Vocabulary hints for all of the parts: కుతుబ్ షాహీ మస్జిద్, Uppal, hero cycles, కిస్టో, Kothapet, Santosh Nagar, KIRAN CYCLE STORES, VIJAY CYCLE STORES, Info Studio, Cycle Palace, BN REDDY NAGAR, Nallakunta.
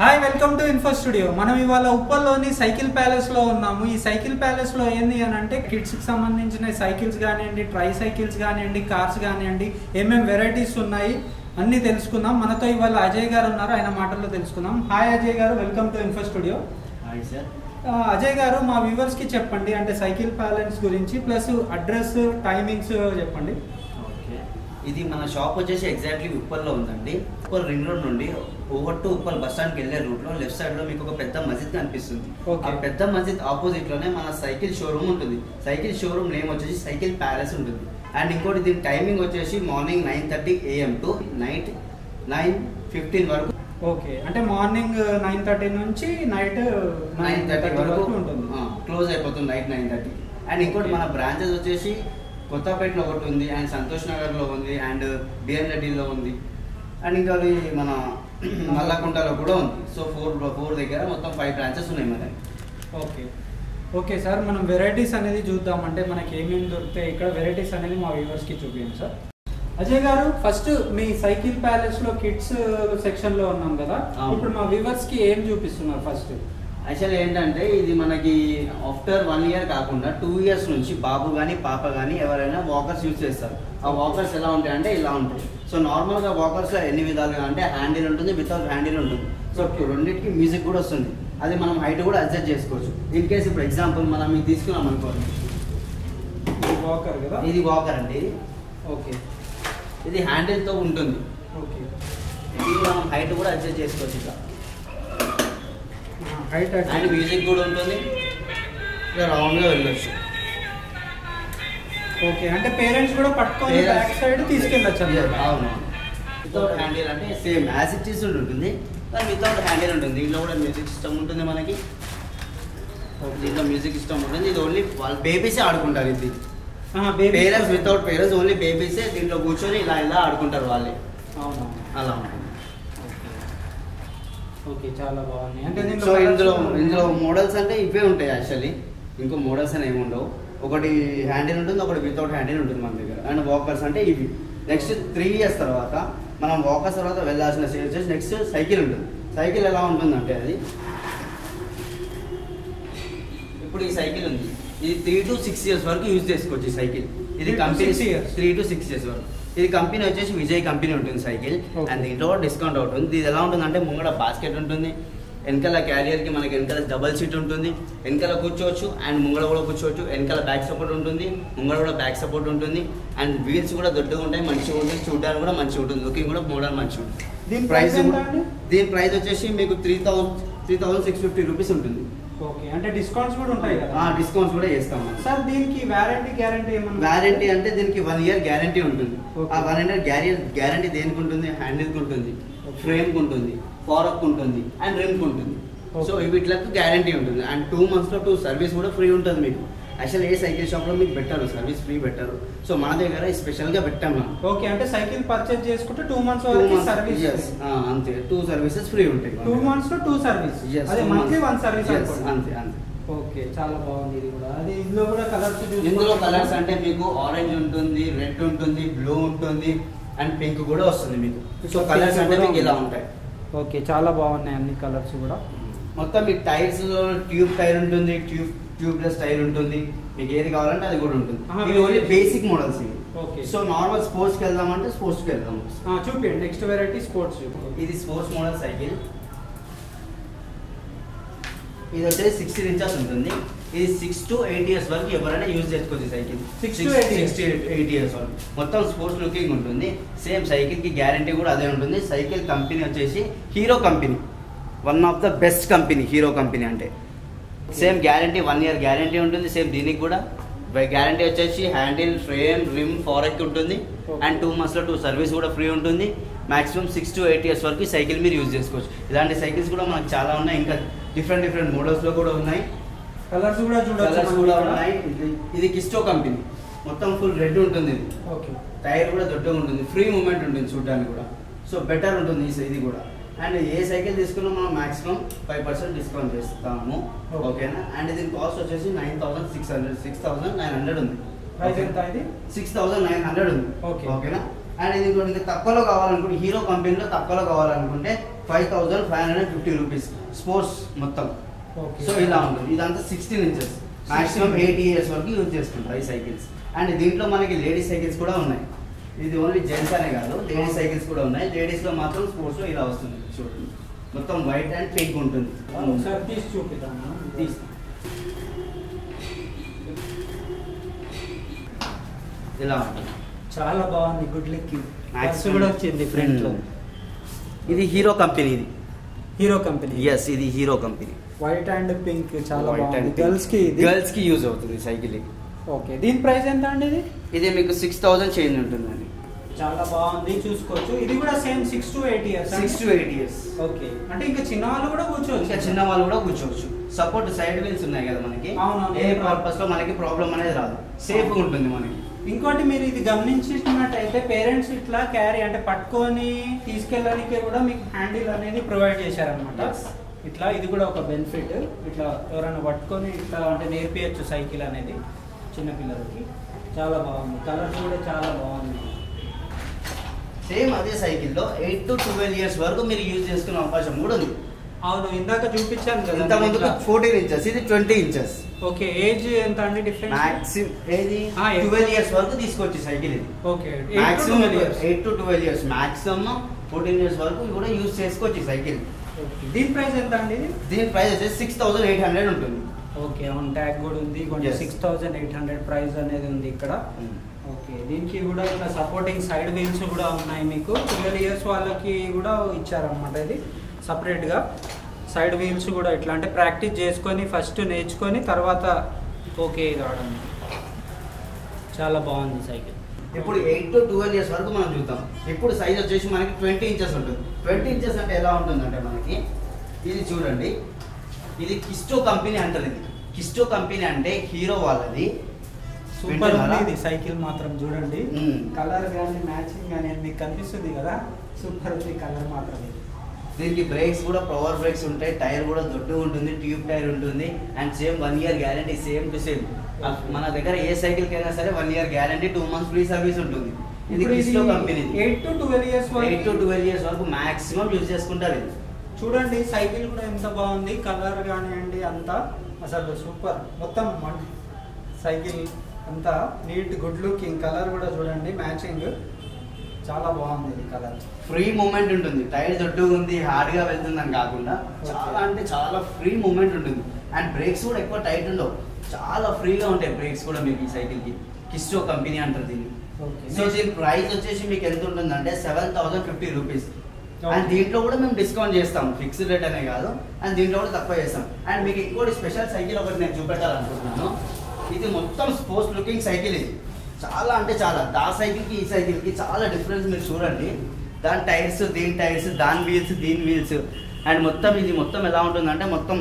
Hi welcome to info studio मनम इवाल Uppal cycle palace लो उन्नामु। ई साइकिल पैलेस लो एंदी अनंटे किड्स की संबंधिंचिन साइकिल्स गानियंडी ट्राई साइकिल्स गानियंडी कार्स गानियंडी एमएम वेराइटीज उन्नायि अन्नी तेलुसुकुंदाम। मनतो इवाल अजय गारु उन्नारु आयन माटल्लो तेलुसुकुंदाम। Hi Ajay garu welcome to info studio. Hi sir. Ajay garu मा व्यूवर्स की चेप्पंडी अंटे साइकिल पैलेस गुरिंचि प्लस अड्रेस टाइमिंग्स चेप्पंडी। इधी मन షాప్ వచ్చేసి ఎగ్జాక్ట్లీ ఉప్పల్లో ఉందండి। ఉప్పల్ రింగ్ రోడ్ నుండి over to Uppal bus stand కి వెళ్ళే రూట్ లో లెఫ్ట్ సైడ్ లో మీకు ఒక పెద్ద మస్జిద్ కనిపిస్తుంది। ఆ పెద్ద మస్జిద్ ఆపోజిట్ లోనే మన సైకిల్ షోరూమ్ ఉంటుంది। సైకిల్ షోరూమ్ నేమ్ వచ్చేసి సైకిల్ ప్యాలెస్ ఉంటుంది। అండ్ ఇంకోటి దీని టైమింగ్ వచ్చేసి మార్నింగ్ 9:30 AM టు నైట్ 9:15 వరకు। ఓకే, అంటే మార్నింగ్ 9:30 నుంచి నైట్ 9:30 వరకు ఉంటుంది, క్లోజ్ అయిపోతుంది నైట్ 9:30। అండ్ ఇంకోటి మన బ్రాంచెస్ వచ్చేసి Kothapet and Santosh Nagar and BN Reddy and इंका मन नल्लाकुंटा सो फोर दर मत 5 ब्रांचेस मैं। ओके ओके सर, मैं वेराइटीज़ अने चूदा मन केमेम दरते इक वेराइटीज़ व्यूवर्स की चूपीयं सर। अजय गारू फस्ट मी साइकिल पैलेस किड्स सेक्शन उन्नाम कदा, इप्पुडु व्यूवर्स की एम चूपिस्तुन्नारु फस्ट? యాక్చువల్లీ ఏంటంటే ఇది మనకి ఆఫ్టర్ 1 year కాకుండా 2 years నుంచి బాబు కానీ పాప కానీ ఎవరైనా వాకర్స్ యూజ్ చేస్తారు। ఆ వాకర్స్ ఎలా ఉంటాయంటే ఇలా ఉంటాయి। సో నార్మల్గా వాకర్స్లో ఎన్ని విధాలుగా అంటే హ్యాండిల్ ఉంటుంది, వితౌట్ హ్యాండిల్ ఉంటుంది। సో రెండింటికి మ్యూజిక్ కూడా వస్తుంది, అది మనం హైట్ కూడా అడ్జస్ట్ చేసుకోవచ్చు। ఇన్ కేసు ఇప్పుడు ఎగ్జాంపుల్ మనం ఇది తీసుకున్నాం అనుకోండి, ఇది వాకర్ కదా, ఇది వాకర్ అండి। ఓకే, ఇది హ్యాండిల్తో ఉంటుంది। ఓకే, ఇది మనం హైట్ కూడా అడ్జస్ట్ చేసుకోవచ్చు ఇట్లా। అండ్ మ్యూజిక్ కూడా ఉంటుంది, రౌండ్గా వెళ్ళొచ్చు। ఓకే, అంటే పేరెంట్స్ కూడా పట్టుకొని బ్యాక్ సైడ్ తీసుకెళ్ళొచ్చు అన్నమాట। అవును, వితౌట్ హ్యాండిల్ అంటే సేమ్ యాజ్ ఇట్ ఈస్ ఉంటుంది, కానీ వితౌట్ హ్యాండిల్ ఉంటుంది। దీంట్లో కూడా మ్యూజిక్ సిస్టమ్ ఉంటుంది మనకి। ఓకే, దీంట్లో మ్యూజిక్ సిస్టమ్ ఉంటుంది। ఇది ఓన్లీ వాళ్ళ బేబీసే ఆడుకుంటారు ఇది, పేరెంట్స్ వితౌట్ పేరెంట్స్ ఓన్లీ బేబీసే దీంట్లో కూర్చొని ఇలా ఇలా ఆడుకుంటారు వాళ్ళే। అవును, అలా ఉంటుంది। ఓకే, చాలా బాగుంది। అంటే సో ఇందులో మోడల్స్ అంటే ఇవే ఉంటాయి యాక్చువల్లీ, ఇంకో మోడల్స్ అని ఏమి ఉండవు। ఒకటి హ్యాండిల్ ఉంటుంది, ఒకటి వితౌట్ హ్యాండిల్ ఉంటుంది మన దగ్గర। అండ్ వాకర్స్ అంటే ఇవి। నెక్స్ట్ 3 years తర్వాత మనం వాకర్స్ తర్వాత వెళ్ళాల్సిన స్టేజ్ వచ్చేసి నెక్స్ట్ సైకిల్ ఉంటుంది। సైకిల్ ఎలా ఉంటుందంటే అది ఇప్పుడు ఈ సైకిల్ ఉంది, ఇది 3 to 6 years వరకు యూజ్ చేసుకోవచ్చు ఈ సైకిల్। ఇది కంపెనీ 3 to 6 years వరకు। ఇది కంపెనీ వచ్చేసి విజయ్ కంపెనీ ఉంటుంది సైకిల్। అండ్ దీంట్లో డిస్కౌంట్ అవుతుంది। ఇది ఎలా ఉంటుందంటే ముంగడ బాస్కెట్ ఉంటుంది, వెనకాల క్యారియర్కి మనకి వెనకాల డబల్ సీట్ ఉంటుంది, వెనకాల కూర్చోవచ్చు అండ్ ముంగడ కూడా కూర్చోవచ్చు। వెనకాల బ్యాక్ సపోర్ట్ ఉంటుంది, ముంగడ కూడా బ్యాక్ సపోర్ట్ ఉంటుంది। అండ్ వీల్స్ కూడా దొడ్డుగా ఉంటాయి, మంచిగా ఉంటుంది, చూడడానికి కూడా మంచిగా ఉంటుంది, లుకింగ్ కూడా మోడల్ మంచిగా ఉంటుంది। దీని ప్రైస్ వచ్చేసి మీకు 3,650 rupees ఉంటుంది। ఓకే, అంటే డిస్కౌంట్స్ కూడా ఉంటాయి కదా? డిస్కౌంట్స్ కూడా చేస్తాం సార్। దీనికి వారంటీ గ్యారెంటీ ఏమన్నా? వారంటీ అంటే దీనికి 1 year గ్యారెంటీ ఉంటుంది। ఆ 1 year గ్యారెంటీ దేనికి ఉంటుంది? హ్యాండిల్ ఉంటుంది, ఫ్రేమ్ ఉంటుంది, ఫార్క్ ఉంటుంది అండ్ రిమ్ ఉంటుంది। సో వీటిలకు గ్యారెంటీ ఉంటుంది। అండ్ 2 months లో 2 సర్వీస్ కూడా ఫ్రీ ఉంటుంది మీకు। యాక్చువల్ ఏ సైకిల్ షాప్లో మీకు better service free better, so మా దగ్గర స్పెషల్గా పెట్టాం మనం। ఓకే, అంటే సైకిల్ పర్చేజ్ చేసుకుంటే 2 months వరకు సర్వీస్ అంతే, 2 services ఫ్రీ ఉంటాయి। 2 months లో 2 సర్వీస్, అదే మంత్లీ 1 సర్వీస్ అంతే అంతే। ఓకే, చాలా బాగుంది ఇది కూడా। అది ఇందులో కూడా కలర్స్, ఇందులో కలర్స్ అంటే మీకు ఆరెంజ్ ఉంటుంది, రెడ్ ఉంటుంది, బ్లూ ఉంటుంది అండ్ పింక్ కూడా వస్తుంది మీకు। సో కలర్స్ అంటే మీకు ఇలా ఉంటాయి। ఓకే, చాలా బాగున్నాయి అన్ని కలర్స్ కూడా। మొత్తం మీకు టైర్స్ ట్యూబ్ టైర్ ఉంటుంది, ట్యూబ్లెస్ టైర్ ఉంటుంది, మీకు ఏది కావాలంటే అది కూడా ఉంటుంది। ఇది ఓన్లీ బేసిక్ మోడల్స్ ఇవి। ఓకే, సో నార్మల్ స్పోర్ట్స్ కి వెళ్దామంటే స్పోర్ట్స్ కి వెళ్దాం చూపి। నెక్స్ట్ వెరైటీ స్పోర్ట్స్, ఇది స్పోర్ట్స్ మోడల్ సైకిల్। ఇది వచ్చేసి 16 inches ఉంటుంది। ఇది 6 to 8 years వరకు ఎవరైనా యూజ్ చేసుకోవచ్చు సైకిల్। 6 to 8 years వరకు మొత్తం స్పోర్ట్స్ లుకింగ్ ఉంటుంది। సేమ్ సైకిల్ కి గ్యారంటీ కూడా అదే ఉంటుంది। సైకిల్ కంపెనీ వచ్చేసి hero company, one of the best company hero company అంటే। సేమ్ గ్యారంటీ 1 year గ్యారంటీ ఉంటుంది। సేమ్ దీనికి కూడా గ్యారంటీ వచ్చేసి హ్యాండిల్, ఫ్రేమ్, రిమ్, ఫారెక్ ఉంటుంది అండ్ 2 months లో 2 సర్వీస్ కూడా ఫ్రీ ఉంటుంది। మాక్సిమం 6 to 8 years వరకు సైకిల్ మీరు యూజ్ చేసుకోవచ్చు। ఇలాంటి సైకిల్స్ కూడా మనకు చాలా ఉన్నాయి, ఇంకా డిఫరెంట్ మోడల్స్లో కూడా ఉన్నాయి, కలర్స్ కూడా ఉన్నాయి। ఇది కిస్టో కంపెనీ, మొత్తం ఫుల్ రెడ్ ఉంటుంది ఇది। ఓకే, టైర్ కూడా దొడ్డగా ఉంటుంది, ఫ్రీ మూమెంట్ ఉంటుంది చూడడానికి కూడా, సో బెటర్ ఉంటుంది ఇది కూడా। అండ్ ఏ సైకిల్ తీసుకున్నా మనం మాక్సిమం 5% డిస్కౌంట్ చేస్తాము, ఓకేనా? అండ్ దీని కాస్ట్ వచ్చేసి 9,600 ఉంది। 6,900 ఉంది, ఓకేనా? अंड तक्कुवलो कावालनुकुंटे हीरो कंपनीलो तक्कुवलो कावालनुकुंटे 5550 रूपीस स्पोर्ट्स मोत्तम सो इला उंटुंदी इदंता 16 इंचेस मैक्सिमम 8 इयर्स वरकु यूज चेस्तुंटारु ई साइकिल्स अंड दींट्लो मनकी लेडी साइकिल्स कूडा उन्नायि इदी ओन्ली जेंट्स अने कादु लेडी साइकिल्स कूडा उन्नायि लेडीस लो मात्रम स्पोर्ट्स लो इला वस्तुंदी चूडंడి मोत्तम व्हाइट अंड पिंक उंटुंदी ఒకసారి తీసి చూపిద్దామా తీసి ఇలా ఉంటుంది చాలా బాగుంది గుడ్ లుక్ యాక్స్ కూడా వచ్చింది ఫ్రంట్ లో ఇది హీరో కంపెనీ ఇది హీరో కంపెనీ yes ఇది hero company white and pink చాలా బాగుంది గర్ల్స్ కి యూస్ అవుతుంది సైకిల్ ఓకే దీని ప్రైస్ ఎంత అండి ఇది ఇది మీకు 6000 చేంజ్ ఉంటుందండి చాలా బాగుంది చూసుకోవచ్చు ఇది కూడా సేమ్ 6 to 8 years ఓకే అంటే ఇంకా చిన్నవాళ్ళు కూడా కూర్చోవచ్చు ఇంకా చిన్నవాళ్ళు కూడా కూర్చోవచ్చు సపోర్ట్ సైడ్ వీల్స్ ఉన్నాయి కదా మనకి ఏ పర్పస్ లో మనకి ప్రాబ్లం అనేది రాదు సేఫ్ గా ఉంటుంది మనకి ఇంకోటి మీరు ఇది గమనించినట్లయితే పేరెంట్స్ ఇట్లా క్యారీ అంటే పట్టుకొని తీసుకెళ్ళడానికి కూడా మీకు హ్యాండిల్ అనేది ప్రొవైడ్ చేశారు అన్నమాట ఇట్లా ఇది కూడా ఒక బెనిఫిట్ ఇట్లా ఎవరైనా పట్టుకొని ఇట్లా అంటే నేర్పియొచ్చు సైకిల్ అనేది చిన్న పిల్లలకి చాలా బాగుంది కలర్ కూడా చాలా బాగుంది సేమ్ అదే సైకిల్ లో 8 టు 12 ఇయర్స్ వరకు మీరు యూస్ చేసుకునే అవకాశం కూడా ఉంది అవును ఇందాక చూపించాను కదా ఇంత ముందు 14 ఇంచెస్ ఇది 20 ఇంచెస్ ఓకే ఏజ్ ఎంత అండి డిఫరెన్స్ మాక్సిమం ఏది 12 ఇయర్స్ వరకు తీసుకొచ్చి సైకిల్ ఇది okay maximum 8 to 12 years maximum 14 years వరకు కూడా యూస్ చేసుకోవచ్చు సైకిల్ దీని ప్రైస్ ఎంత అండి దీని ప్రైస్ వచ్చేసి 6800 ఉంటుంది ఓకే ఆన్ ట్యాగ్ కూడా ఉంది కొంచెం 6800 ప్రైస్ అనేది ఉంది ఇక్కడ ఓకే దీనికి కూడా ఇట్లా సపోర్టింగ్ సైడ్ వీల్స్ కూడా ఉన్నాయి మీకు 12 ఇయర్స్ వాళ్ళకి కూడా ఇచ్చారు అన్నమాట ఇది సెపరేట్ గా సైడ్ వీల్స్ కూడా ఇట్లా అంటే ప్రాక్టీస్ చేసుకొని ఫస్ట్ నేర్చుకొని తర్వాత ఓకే ఇది ఆడండి చాలా బాగుంది సైకిల్ ఇప్పుడు 8 టు 12 ఇయర్స్ వరకు మనం చూద్దాం ఇప్పుడు సైజ్ వచ్చేసి మనకి 20 ఇంచెస్ ఉంటుంది 20 ఇంచెస్ అంటే ఎలా ఉంటుందంటే మనకి ఇది చూడండి ఇది కిస్టో కంపెనీ అంటారు ఇది కిస్టో కంపెనీ అంటే హీరో వాళ్ళది సూపర్ ఉంది ఇది సైకిల్ మాత్రం చూడండి కలర్ గాని మ్యాచింగ్ గాని మీకు కనిపిస్తుంది కదా సూపర్ ఉంది కలర్ మాత్రం దీనికి బ్రేక్స్ కూడా పవర్ బ్రేక్స్ ఉంటాయి టైర్ కూడా దొడ్డు ఉంటుంది ట్యూబ్ టైర్ ఉంటుంది and same 1 year guarantee same to same మన దగ్గర ఏ సైకిల్ కైనా సరే 1 year guarantee 2 months free service ఉంటుంది ఇది కిస్టో కంపెనీ 8 to 12 years వరకు మాక్సిమం యూస్ చేసుకుంటారు చూడండి సైకిల్ కూడా ఎంత బాగుంది కలర్ గాని అండి అంతా అసలు సూపర్ మొత్తం సైకిల్ అంతా నీట్ గుడ్ లుకింగ్ కలర్ కూడా చూడండి మ్యాచింగ్ చాలా బాగుంది ఈ కలర్ ఫ్రీ మూమెంట్ ఉంటుంది టైర్ దొడ్డుగా ఉంది హార్డ్ గా వెళ్తుందని కాకుండా చాలా అంటే చాలా ఫ్రీ మూమెంట్ ఉంటుంది అండ్ బ్రేక్స్ కూడా ఎక్కువ టైట్ ఉండవు చాలా ఫ్రీగా ఉంటాయి బ్రేక్స్ కూడా మీకు ఈ సైకిల్ కి కిస్టో కంపెనీ అంటారు దీన్ని సో దీని ప్రైస్ వచ్చేసి మీకు ఎంత ఉంటుందంటే 7050 రూపీస్ అండ్ దీంట్లో కూడా మేము డిస్కౌంట్ చేస్తాం ఫిక్స్డ్ రేట్ అనే కాదు అండ్ దీంట్లో కూడా తక్కువ చేస్తాం అండ్ మీకు ఇంకోటి స్పెషల్ సైకిల్ ఒకటి నేను చూపెట్టాలనుకుంటున్నాను ఇది మొత్తం స్పోర్ట్స్ లుకింగ్ సైకిల్ ఇది చాలా అంటే చాలా దా సైకిల్కి ఈ సైకిల్కి చాలా డిఫరెన్స్ మీరు చూడండి దాని టైర్స్ దీని టైర్స్ దాని వీల్స్ దీని వీల్స్ అండ్ మొత్తం ఇది మొత్తం ఎలా ఉంటుందంటే మొత్తం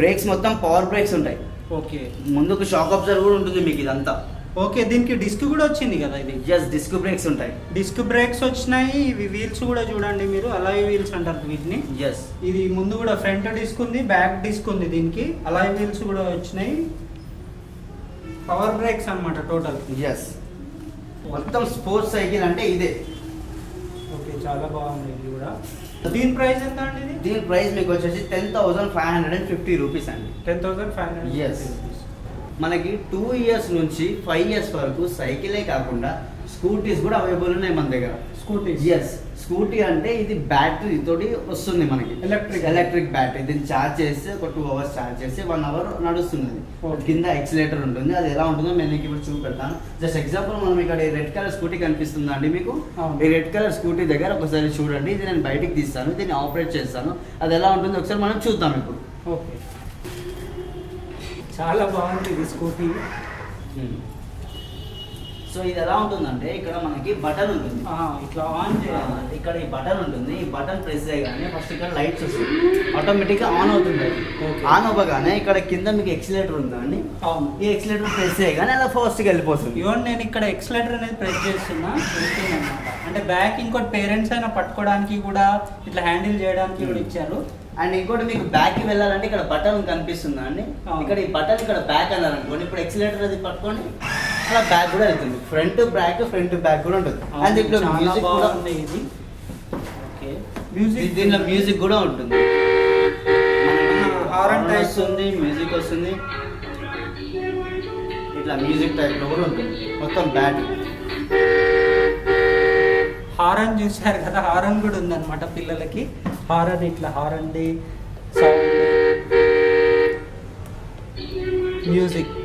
బ్రేక్స్ మొత్తం పవర్ బ్రేక్స్ ఉంటాయి ఓకే ముందుకు షాక్ అబ్జర్వర్ కూడా ఉంటుంది మీకు ఇదంతా ఓకే దీనికి డిస్క్ కూడా వచ్చింది కదా ఇది జస్ట్ డిస్క్ బ్రేక్స్ ఉంటాయి డిస్క్ బ్రేక్స్ వచ్చినాయి ఇవి వీల్స్ కూడా చూడండి మీరు అలాయ్ వీల్స్ అంటారు వీటిని జస్ట్ ఇది ముందు కూడా ఫ్రంట్ డిస్క్ ఉంది బ్యాక్ డిస్క్ ఉంది దీనికి అలాయ్ వీల్స్ కూడా వచ్చినాయి పవర్ బ్రేక్స్ అన్నమాట టోటల్ yes మొత్తం స్పోర్ట్స్ సైకిల్ అంటే ఇదే ఓకే చాలా బాగుంది ఇది కూడా దీని ప్రైస్ ఎంత అండి ఇది దీని ప్రైస్ మీకు వచ్చేసి 10550 రూపాయస్ అండి 10550 yes మనకి 2 ఇయర్స్ నుంచి 5 ఇయర్స్ వరకు సైకిలే కాకుండా స్కూటీస్ కూడా అవైలబుల్ ఉన్నాయి మన దగ్గర స్కూటీస్ yes స్కూటీ అంటే ఇది బ్యాటరీ తోటి వస్తుంది మనకి ఎలక్ట్రిక్ బ్యాటరీ దీన్ని ఛార్జ్ చేస్తే ఒక 2 అవర్స్ ఛార్జ్ చేసి 1 అవర్ నడుస్తుంది కింద ఎక్సిలేటర్ ఉంటుంది అది ఎలా ఉంటుందో నేను మీకు ఇప్పుడు చూపెడతాను జస్ట్ ఎగ్జాంపుల్ మనం ఇక్కడ ఈ రెడ్ కలర్ స్కూటీ కనిపిస్తుందా అండి మీకు ఈ రెడ్ కలర్ స్కూటీ దగ్గర ఒకసారి చూడండి ఇది నేను బయటికి తీస్తాను దీన్ని ఆపరేట్ చేస్తాను అది ఎలా ఉంటుందో ఒకసారి మనం చూద్దాం ఇప్పుడు ఓకే చాలా బాగుంది ఇది స్కూటీ సో ఇది ఎలా ఉంటుందంటే ఇక్కడ మనకి బటన్ ఉంటుంది ఇట్లా ఆన్ చేయాలి ఇక్కడ ఈ బటన్ ఉంటుంది ఈ బటన్ ప్రెస్ చేయగానే ఫస్ట్ ఇక్కడ లైట్స్ వస్తుంది ఆటోమేటిక్గా ఆన్ అవుతుంది ఆన్ అవ్వగానే ఇక్కడ కింద మీకు ఎక్సిలేటర్ ఉందండి ఈ ఎక్సిలేటర్ ప్రెస్ చేయగానే అలా ఫాస్ట్గా వెళ్ళిపోతుంది ఈవెన్ నేను ఇక్కడ ఎక్సిలేటర్ అనేది ప్రెస్ చేస్తున్నా అంటే బ్యాక్ ఇంకోటి పేరెంట్స్ అయినా పట్టుకోవడానికి కూడా ఇట్లా హ్యాండిల్ చేయడానికి కూడా ఇచ్చారు అండ్ ఇంకోటి మీకు బ్యాక్ కి వెళ్ళాలంటే ఇక్కడ బటన్ కనిపిస్తుందా అండి ఇక్కడ ఈ బటన్ ఇక్కడ బ్యాక్ అన్నారు అనుకోండి ఇప్పుడు ఎక్సిలేటర్ అది పట్టుకోండి असल बैग फ्रंट बैक अंत म्यूजिक दीन म्यूजिक हारन टाइप म्यूजिक इला म्यूजिक टाइप मतलब बैटरी हारन चूसर कदा हारन पिल की हारन इला हारन म्यूजिक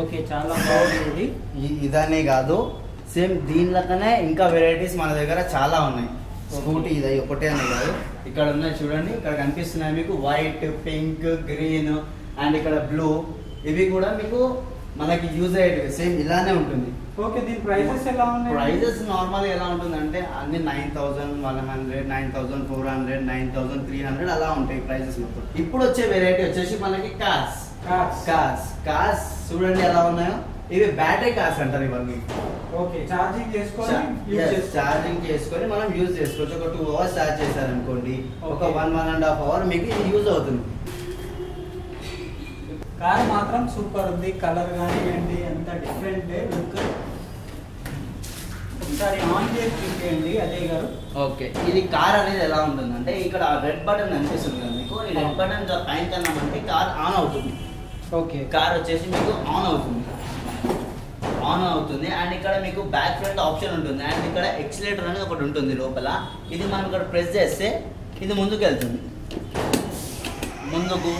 ओके चाला बागुंदी इदने कादु सेम दीनिलकने इंका वेराइटीज मन दग्गर चाला उन्नायि स्कूटी इदि ओकटे अने कादु इक्कड उन्नायि चूडंडी इक्कड कनिपिस्तुन्नायि मीकु व्हाइट पिंक ग्रीन अंड इक्कड ब्लू ఇవి కూడా మీకు మనకి యూజ్ అయ్యేది సేమ్ ఇలానే ఉంటుంది ఓకే దీని ప్రైసెస్ ఎలా ఉన్నాయి ప్రైసెస్ నార్మల్ ఎలా ఉంటుందంటే అన్ని 9100 9400 9300 అలా ఉంటాయి ప్రైసెస్ మొత్తం ఇప్పుడు వచ్చే వెరైటీ వచ్చేసి మనకి కార్స్ కార్స్ కార్స్ చూడండి ఎలా ఉన్నాయో ఇవి బ్యాటరీ కార్స్ అంటారు ఇవన్నీ ఓకే ఛార్జింగ్ చేసుకొని యూజ్ చేస్తారు ఛార్జింగ్ చేసుకొని మనం యూజ్ చేసుకోవచ్చు ఒక 2 అవర్స్ ఛార్జ్ చేశారు అనుకోండి ఒక 1.5 అవర్ మీకు ఇది యూజ్ అవుతుంది कार मात्रम सूपर उंदी कलर गानी अंत डिफरेंट लुक ఒకసారి ఆన్ చేయండి అజయ్ గారు ఓకే ఇది కార్ అనేది ఎలా ఉంటుందంటే ఇక్కడ రెడ్ బటన్ అనిపిస్తుంది మీకు ఈ రెడ్ బటన్ తో పైన తన్నామంటే కార్ ఆన్ అవుతుంది ఓకే కార్ వచ్చేసి మీకు ఆన్ అవుతుంది అండ్ ఇక్కడ మీకు బ్యాక్ ఫ్రంట్ ఆప్షన్ ఉంటుంది అండ్ ఇక్కడ యాక్సిలరేటర్ అనేది ఒకటి ఉంటుంది లోపల ఇది మనం ఇక్కడ ప్రెస్ చేస్తే ఇది ముందుకు వెళ్తుంది ముందుకు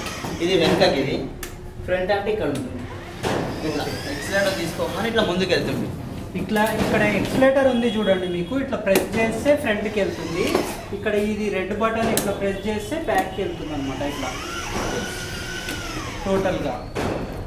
ఇది వెనకకి ఇది फ्रंट अंटे इक्कड उंटुंदी इट्ला एक्सिलेटर तीसुकोमनि इट्ला मुंदुकु वेल्तुंदी इट्ला इक्कड एक्सिलेटर उंदी चूडंडी मीकु इट्ला प्रेस चेस्ते फ्रंट कि वेल्तुंदी इक्कड इदी रेड बटन इट्ला प्रेस चेस्ते बैक कि वेल्तुंदन्नमाट इट्ला टोटल गा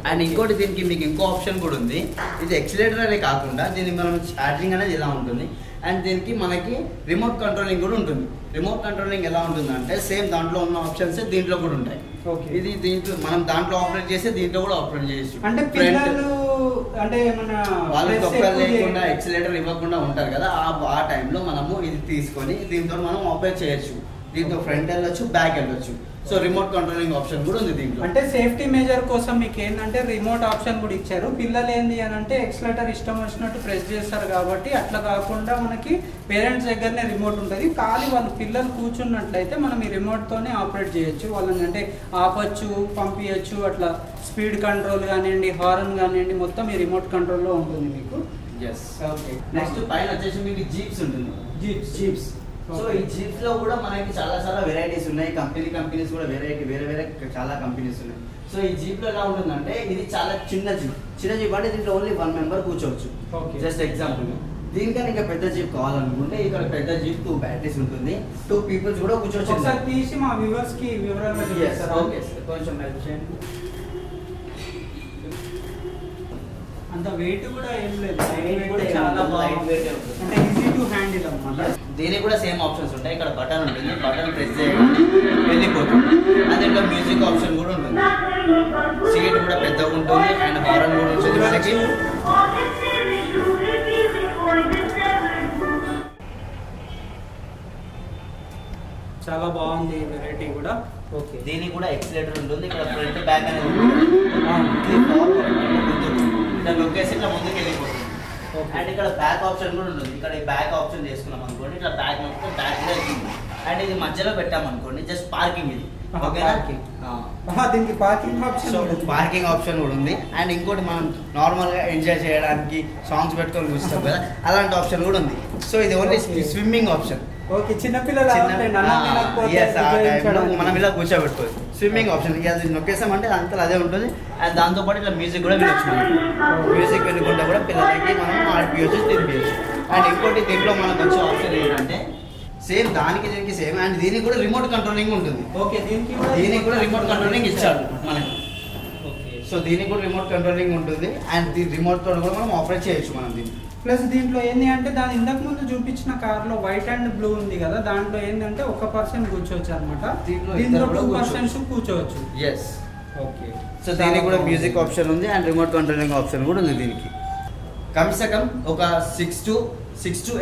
అండ్ ఇంకోటి దీనికి మీకు ఇంకో ఆప్షన్ కూడా ఉంది ఇది యాక్సిలరేటర్ అనే కాకుండా దీనికి మనం చార్జింగ్ అనేది ఇలా ఉంటుంది అండ్ దీనికి మనకి రిమోట్ కంట్రోలింగ్ కూడా ఉంటుంది రిమోట్ కంట్రోలింగ్ ఎలా ఉంటుందంటే సేమ్ దాంట్లో ఉన్న ఆప్షన్స్ దీంట్లో కూడా ఉంటాయి ఓకే ఇది దీంట్లో మనం దాంట్లో ఆపరేట్ చేసి దీంట్లో కూడా ఆపరేట్ చేయొచ్చు అంటే పిల్లలు అంటే మన వాళ్ళకి ఒక్కరు లేకుండా యాక్సిలరేటర్ ఇవ్వకుండా ఉంటారు కదా ఆ టైం లో మనము ఇది తీసుకొని దీంతో మనం ఆపరేట్ చేయొచ్చు దీంతో ఫ్రంట్ వెళ్ళొచ్చు బ్యాక్ వెళ్ళొచ్చు సో రిమోట్ కంట్రోలింగ్ ఆప్షన్ కూడా ఉంది దీంట్లో అంటే సేఫ్టీ మేజర్ కోసం మీకు ఏందంటే రిమోట్ ఆప్షన్ కూడా ఇచ్చారు పిల్లలు ఏంది అని అంటే యాక్సిలరేటర్ ఇష్టం వచ్చినట్టు ప్రెస్ చేస్తారు కాబట్టి అట్లా కాకుండా మనకి పేరెంట్స్ దగ్గరనే రిమోట్ ఉంటది కానీ వాళ్ళు పిల్లలు కూర్చున్నట్లయితే మనం ఈ రిమోట్ తోనే ఆపరేట్ చేయొచ్చు వాళ్ళని అంటే ఆపొచ్చు పంపించొచ్చు అట్లా స్పీడ్ కంట్రోల్ గానిండి హారన్ గానిండి మొత్తం ఈ రిమోట్ కంట్రోల్ లో ఉంటుంది మీకు yes ఓకే నెక్స్ట్ పైన వచ్చేసి మీకు జీప్స్ ఉంటుంది జీప్స్ సో ఈ జీప్స్ లో కూడా మనకి చాలా వెరైటీస్ ఉన్నాయి కంపెనీస్ కూడా వేరే చాలా కంపెనీస్ ఉన్నాయి సో ఈ జీప్ లో ఎలా ఉంటుందంటే ఇది చాలా చిన్న జీప్ అంటే దీంట్లో ఓన్లీ 1 మెంబర్ కూర్చోవచ్చు జస్ట్ ఎగ్జాంపుల్ దీనికని ఇంకా పెద్ద జీప్ కావాలనుకుంటే ఇక్కడ పెద్ద జీప్ 2 బ్యాటరీస్ ఉంటుంది 2 పీపుల్స్ కూడా కూర్చోవచ్చు ఒకసారి తీసి మా వ్యూవర్స్ కి వివరంగా చెప్తారా ఓకే సార్ కొంచెం హెల్ప్ చేయండి అంత వెయిట్ కూడా ఏం లేదు వెయిట్ కూడా చాలా లైట్ వెయిట్ అంటే ఈజీ టు హ్యాండిల్ అన్నమాట దీనికి కూడా సేమ్ ఆప్షన్స్ ఉంటాయి ఇక్కడ బటన్ ఉంటుంది బటన్ ప్రెస్ చేయండి వెళ్ళిపోతుంది అదే ఇక్కడ మ్యూజిక్ ఆప్షన్ కూడా ఉంటుంది సీట్ కూడా పెద్దగా ఉంటుంది అండ్ హారన్ కూడా ఉంటుంది మనకి చాలా బాగుంది ఈ వెరైటీ కూడా ఓకే దీనికి కూడా యాక్సిలరేటర్ ఉంటుంది ఇక్కడ ఫ్రంట్ బ్యాక్ అనేది ఉంటుంది దాని లొకేషన్ ఇట్లా ముందుకు వెళ్ళిపోతుంది అండ్ ఇక్కడ బ్యాక్ ఆప్షన్ కూడా ఉంటుంది ఇక్కడ ఈ బ్యాక్ ఆప్షన్ చేసుకున్నాం అనుకోండి ఇట్లా బ్యాక్ నొక్కితే బ్యాక్ కూడా అవుతుంది అండ్ ఇది మధ్యలో పెట్టాం అనుకోండి జస్ట్ పార్కింగ్ ఇది ఓకేనా దీనికి పార్కింగ్ ఆప్షన్ కూడా ఉంది అండ్ ఇంకోటి మనం నార్మల్ గా ఎంజాయ్ చేయడానికి సాంగ్స్ పెట్టుకొని చూస్తాం కదా అలాంటి ఆప్షన్ కూడా ఉంది సో ఇది ఓన్లీ స్విమ్మింగ్ ఆప్షన్ ఓకే చిన్న పిల్లలు మనం ఇలా కూర్చోబెట్టుకోవచ్చు స్విమ్మింగ్ ఆప్షన్ అది నొక్కేసామంటే అంతా అదే ఉంటుంది అండ్ దాంతోపాటు ఇలా మ్యూజిక్ కూడా వినొచ్చు మ్యూజిక్ వినకుండా కూడా పిల్లలకి మనం ఆడిపియొచ్చు తినిపియొచ్చు అండ్ ఇంకోటి దీంట్లో మనకు వచ్చే ఆప్షన్ ఏంటంటే సేమ్ దానికి దీనికి సేమ్ అండ్ దీనికి కూడా రిమోట్ కంట్రోలింగ్ ఉంటుంది ఓకే దీనికి కూడా రిమోట్ కంట్రోలింగ్ ఇచ్చారు మనకి ఓకే సో దీనికి కూడా రిమోట్ కంట్రోలింగ్ ఉంటుంది అండ్ ఈ రిమోట్ తోటి కూడా మనం ఆపరేట్ చేయొచ్చు మనం దీన్ని ప్లస్ దీంట్లో ఏంది అంటే దాని ఇంతకు ముందు చూపించిన కార్లో వైట్ అండ్ బ్లూ ఉంది కదా దాంట్లో ఏంటంటే 1% కూర్చోవచ్చు అనమాట దీంట్లో 2% కూర్చోవచ్చు yes ఓకే సో దీనికి కూడా మ్యూజిక్ ఆప్షన్ ఉంది అండ్ రిమోట్ కంట్రోలింగ్ ఆప్షన్ కూడా ఉంది దీనికి కమ్సే కమ్ ఒక 6 to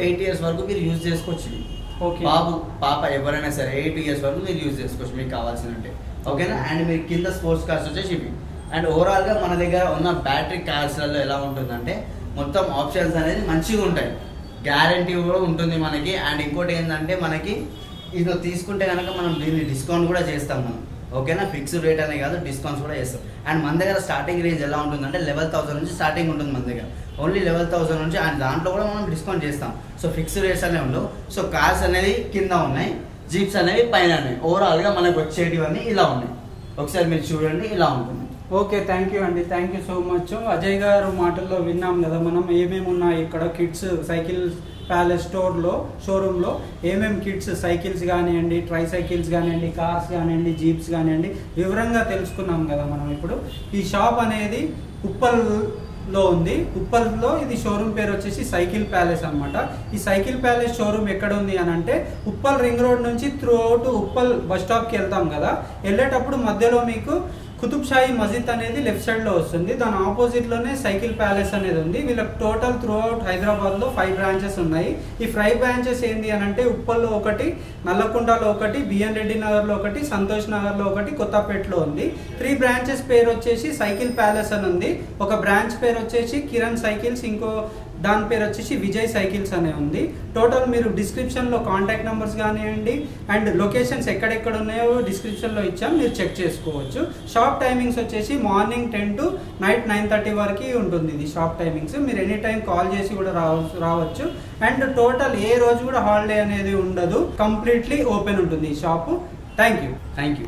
8 ఇయర్స్ వరకు మీరు యూజ్ చేసుకోవచ్చు ఓకే బాబు పాప ఎవరైనా సరే 8 ఇయర్స్ వరకు మీరు యూజ్ చేసుకోవచ్చు మీకు కావాల్సినంటే ఓకేనా. అండ్ మీరు కింద స్పోర్ట్స్ కార్స్ వచ్చేసి ఇవి. అండ్ ఓవరాల్గా మన దగ్గర ఉన్న బ్యాటరీ కార్స్లలో ఎలా ఉంటుందంటే మొత్తం ఆప్షన్స్ అనేది మంచిగా ఉంటాయి, గ్యారంటీ కూడా ఉంటుంది మనకి. అండ్ ఇంకోటి ఏంటంటే మనకి ఇది తీసుకుంటే కనుక మనం దీన్ని డిస్కౌంట్ కూడా చేస్తాం మనం, ఓకేనా. ఫిక్స్డ్ రేట్ అనే కాదు, డిస్కౌంట్స్ కూడా చేస్తాం. అండ్ మన దగ్గర స్టార్టింగ్ రేంజ్ ఎలా ఉంటుందంటే 11,000 నుంచి స్టార్టింగ్ ఉంటుంది మన దగ్గర, ఓన్లీ 11,000 నుంచి. అండ్ దాంట్లో కూడా మనం డిస్కౌంట్ చేస్తాం. సో ఫిక్స్డ్ రేట్స్ అనేవి ఉండవు. సో కార్స్ అనేది కింద ఉన్నాయి, జీప్స్ అనేవి పైన ఉన్నాయి. ఓవరాల్గా మనకు వచ్చేటివన్నీ ఇలా ఉన్నాయి. ఒకసారి మీరు చూడండి, ఇలా ఉంటుంది. ఓకే, థ్యాంక్ యూ అండి, thank you so much. Ajay గారు మాటల్లో విన్నాం కదా మనం ఏమేమి ఉన్నాయి ఇక్కడ కిడ్స్ సైకిల్ ప్యాలెస్ స్టోర్లో, షోరూంలో ఏమేమి కిడ్స్ సైకిల్స్ కానివ్వండి, ట్రై సైకిల్స్ కానివ్వండి, కార్స్ కానివ్వండి, జీప్స్ కానివ్వండి వివరంగా తెలుసుకున్నాం కదా మనం. ఇప్పుడు ఈ షాప్ అనేది ఉప్పల్లో ఉంది. ఉప్పల్లో ఇది షోరూమ్ పేరు వచ్చేసి సైకిల్ ప్యాలెస్ అనమాట. ఈ సైకిల్ ప్యాలెస్ షోరూమ్ ఎక్కడ ఉంది అని అంటే ఉప్పల్ రింగ్ రోడ్ నుంచి త్రూ అవుట్ ఉప్పల్ బస్ స్టాప్కి వెళ్తాం కదా, వెళ్ళేటప్పుడు మధ్యలో మీకు కుతుబ్ షాహీ మస్జిద్ అనేది లెఫ్ట్ సైడ్లో వస్తుంది. దాని ఆపోజిట్లోనే సైకిల్ ప్యాలెస్ అనేది ఉంది. వీళ్ళకి టోటల్ త్రూ అవుట్ హైదరాబాద్లో 5 బ్రాంచెస్ ఉన్నాయి. ఈ 5 బ్రాంచెస్ ఏంటి అని అంటే ఉప్పల్లో ఒకటి, నల్లకుంటలో ఒకటి, బిఎన్ రెడ్డి నగర్లో ఒకటి, సంతోష్ నగర్లో ఒకటి, కొత్తపేటలో ఉంది. 3 బ్రాంచెస్ పేరు వచ్చేసి సైకిల్ ప్యాలెస్ అని ఉంది. ఒక బ్రాంచ్ పేరు వచ్చేసి కిరణ్ సైకిల్స్, ఇంకో దాని పేరు వచ్చేసి విజయ్ సైకిల్స్ అనే ఉంది. టోటల్ మీరు డిస్క్రిప్షన్లో కాంటాక్ట్ నెంబర్స్ కానివ్వండి అండ్ లొకేషన్స్ ఎక్కడెక్కడ ఉన్నాయో డిస్క్రిప్షన్లో ఇచ్చాం, మీరు చెక్ చేసుకోవచ్చు. షాప్ టైమింగ్స్ వచ్చేసి మార్నింగ్ 10 to night 9:30 వరకు ఉంటుంది ఇది షాప్ టైమింగ్స్. మీరు ఎనీ టైం కాల్ చేసి కూడా రావచ్చు. అండ్ టోటల్ ఏ రోజు కూడా హాలిడే అనేది ఉండదు, కంప్లీట్లీ ఓపెన్ ఉంటుంది ఈ షాపు. Thank you.